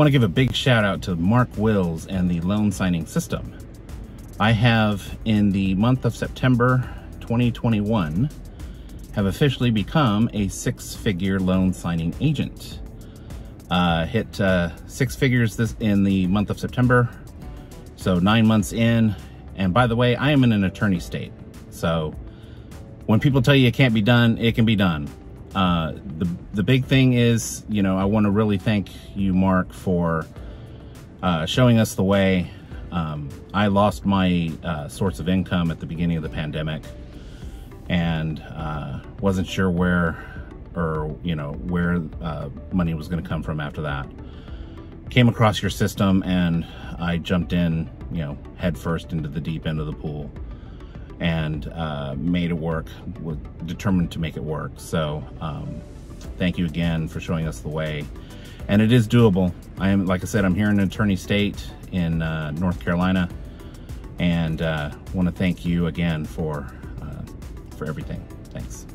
want to give a big shout out to Mark Wills and the loan signing system. I have, in the month of September 2021, have officially become a six-figure loan signing agent. Hit 6 figures in the month of September, so 9 months in. And by the way, I am in an attorney state, so when people tell you it can't be done, it can be done. The big thing is, you know, I want to really thank you, Mark, for showing us the way. I lost my source of income at the beginning of the pandemic, and wasn't sure where, or you know, where money was going to come from after that. Came across your system, and I jumped in, you know, head first into the deep end of the pool, and made it work, was determined to make it work. So thank you again for showing us the way. And it is doable. I am, like I said, I'm here in an attorney state in North Carolina, and want to thank you again for everything. Thanks.